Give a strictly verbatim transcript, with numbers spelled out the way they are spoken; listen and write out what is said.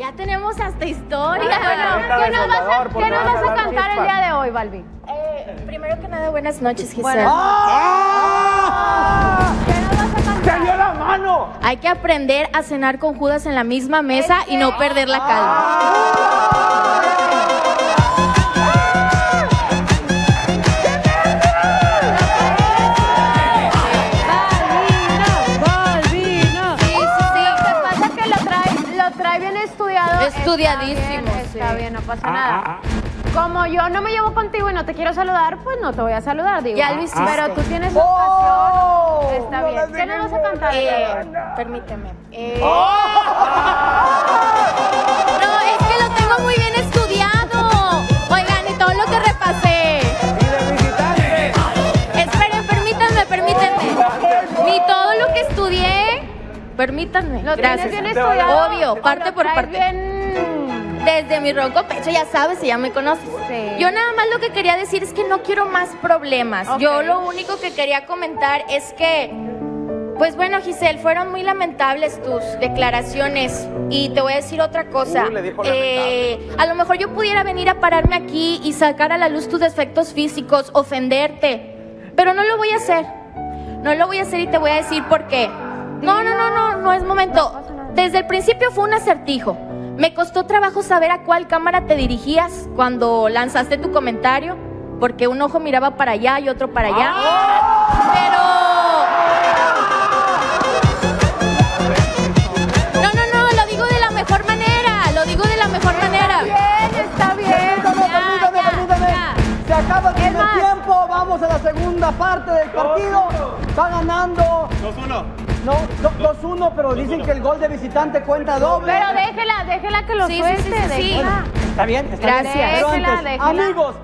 Ya tenemos hasta historia. ¿Qué nos vas a cantar el día de hoy, Balbi? Eh, primero que nada, buenas noches, Giselle. Bueno. ¡Ah! ¿Qué nos vas a cantar? ¡Te dio la mano! Hay que aprender a cenar con Judas en la misma mesa y no perder la calma. ¡Ah! Estudiadísimo. Está bien, está bien, no pasa ah, nada. Ah, ah. Como yo no me llevo contigo y no te quiero saludar, pues no te voy a saludar, digo. Ya lo hiciste. Pero tú tienes ocasión. Oh, está no bien. ¿Qué le vas a cantar? Eh, permíteme. Eh. Oh. No, es que lo tengo muy bien estudiado. Oigan, y todo lo que repasé. Esperen, permítanme, permítanme. Ni todo lo que estudié. Permítanme. Lo gracias. Tienes bien estudiado. Obvio, parte por parte. Bien. Desde mi ronco pecho, ya sabes, si ya me conoces. Sí. Yo nada más lo que quería decir es que no quiero más problemas. Okay. Yo lo único que quería comentar es que, pues bueno, Giselle, fueron muy lamentables tus declaraciones. Y te voy a decir otra cosa. Uh, le dijo eh, a lo mejor yo pudiera venir a pararme aquí y sacar a la luz tus defectos físicos, ofenderte. Pero no lo voy a hacer. No lo voy a hacer y te voy a decir por qué. No, no, no, no, no es momento. Desde el principio fue un acertijo. Me costó trabajo saber a cuál cámara te dirigías cuando lanzaste tu comentario, porque un ojo miraba para allá y otro para allá. Pero... No, no, no, lo digo de la mejor manera, lo digo de la mejor manera. Está bien, está bien. Permítame, ya, permítame, ya, permítame. Ya. Se acaba el tiempo, vamos a la segunda parte del partido. Va ganando. dos uno. No, dos uno, do, pero dicen uno. Que el gol de visitante cuenta doble. Pero déjela, déjela que lo sí, suelte. Sí, sí, sí, sí. Bueno, está bien, está gracias. Bien. Pero antes, déjela, déjela. Amigos.